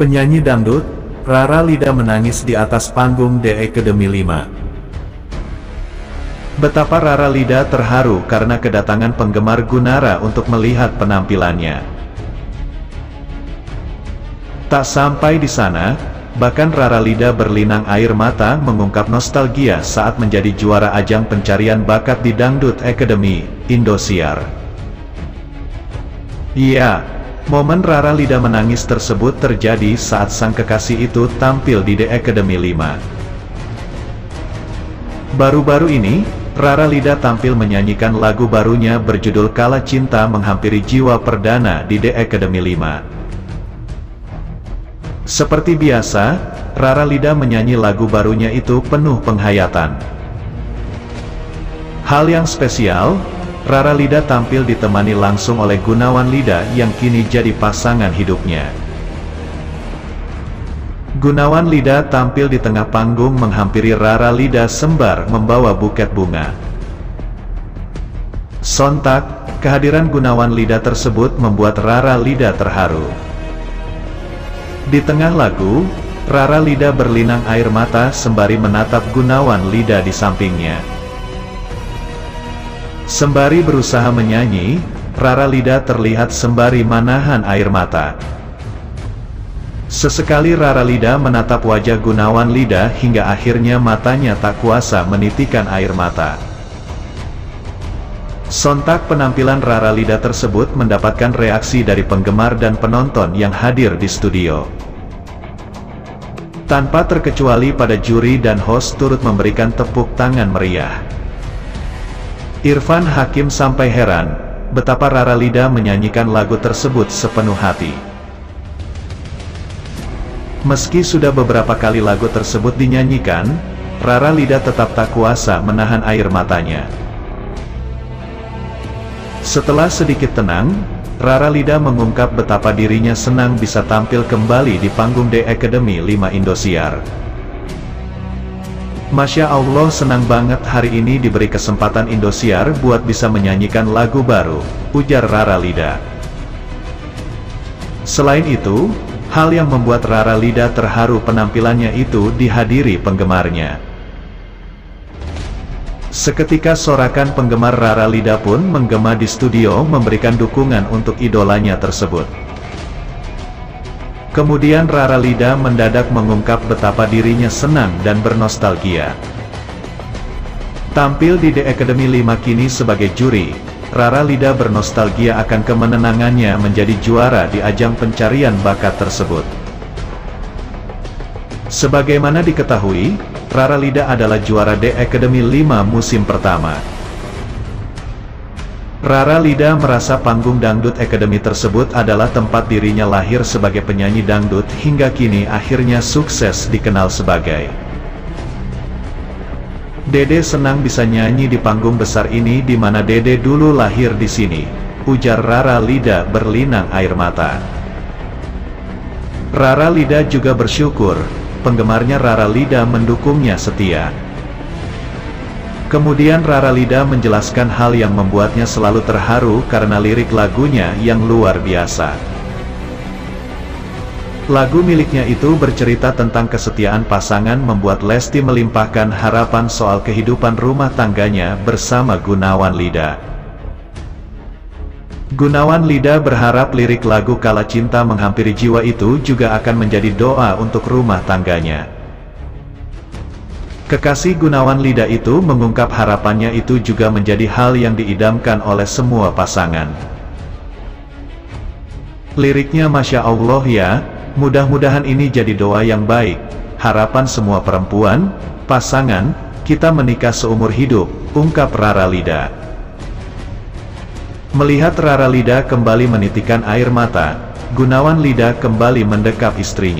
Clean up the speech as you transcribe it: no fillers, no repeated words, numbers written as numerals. Penyanyi dangdut, Rara Lida menangis di atas panggung The Academy 5. Betapa Rara Lida terharu karena kedatangan penggemar Gunara untuk melihat penampilannya. Tak sampai di sana, bahkan Rara Lida berlinang air mata mengungkap nostalgia saat menjadi juara ajang pencarian bakat di Dangdut Academy Indosiar. Iya, momen Rara Lida menangis tersebut terjadi saat sang kekasih itu tampil di The Academy 5. Baru-baru ini, Rara Lida tampil menyanyikan lagu barunya berjudul Kala Cinta Menghampiri Jiwa Perdana di The Academy 5. Seperti biasa, Rara Lida menyanyi lagu barunya itu penuh penghayatan. Hal yang spesial, Rara Lida tampil ditemani langsung oleh Gunawan Lida yang kini jadi pasangan hidupnya. Gunawan Lida tampil di tengah panggung menghampiri Rara Lida sembar membawa buket bunga. Sontak, kehadiran Gunawan Lida tersebut membuat Rara Lida terharu. Di tengah lagu, Rara Lida berlinang air mata sembari menatap Gunawan Lida di sampingnya. Sembari berusaha menyanyi, Rara Lida terlihat sembari menahan air mata. Sesekali Rara Lida menatap wajah Gunawan Lida hingga akhirnya matanya tak kuasa menitikkan air mata. Sontak penampilan Rara Lida tersebut mendapatkan reaksi dari penggemar dan penonton yang hadir di studio. Tanpa terkecuali pada juri dan host turut memberikan tepuk tangan meriah. Irfan Hakim sampai heran, betapa Rara Lida menyanyikan lagu tersebut sepenuh hati. Meski sudah beberapa kali lagu tersebut dinyanyikan, Rara Lida tetap tak kuasa menahan air matanya. Setelah sedikit tenang, Rara Lida mengungkap betapa dirinya senang bisa tampil kembali di panggung The Academy 5 Indosiar. Masya Allah, senang banget hari ini diberi kesempatan Indosiar buat bisa menyanyikan lagu baru, ujar Rara Lida. Selain itu, hal yang membuat Rara Lida terharu penampilannya itu dihadiri penggemarnya. Seketika sorakan penggemar Rara Lida pun menggema di studio memberikan dukungan untuk idolanya tersebut. Kemudian Rara Lida mendadak mengungkap betapa dirinya senang dan bernostalgia. Tampil di The Academy 5 kini sebagai juri, Rara Lida bernostalgia akan kemenangannya menjadi juara di ajang pencarian bakat tersebut. Sebagaimana diketahui, Rara Lida adalah juara The Academy 5 musim pertama. Rara Lida merasa panggung Dangdut Academy tersebut adalah tempat dirinya lahir sebagai penyanyi dangdut hingga kini akhirnya sukses dikenal sebagai. Dede senang bisa nyanyi di panggung besar ini di mana Dede dulu lahir di sini, ujar Rara Lida berlinang air mata. Rara Lida juga bersyukur, penggemarnya Rara Lida mendukungnya setia. Kemudian Rara Lida menjelaskan hal yang membuatnya selalu terharu karena lirik lagunya yang luar biasa. Lagu miliknya itu bercerita tentang kesetiaan pasangan membuat Lesti melimpahkan harapan soal kehidupan rumah tangganya bersama Gunawan Lida. Gunawan Lida berharap lirik lagu Kala Cinta Menghampiri Jiwa itu juga akan menjadi doa untuk rumah tangganya. Kekasih Gunawan Lida itu mengungkap harapannya itu juga menjadi hal yang diidamkan oleh semua pasangan. Liriknya Masya Allah ya, mudah-mudahan ini jadi doa yang baik, harapan semua perempuan, pasangan, kita menikah seumur hidup, ungkap Rara Lida. Melihat Rara Lida kembali menitikkan air mata, Gunawan Lida kembali mendekap istrinya.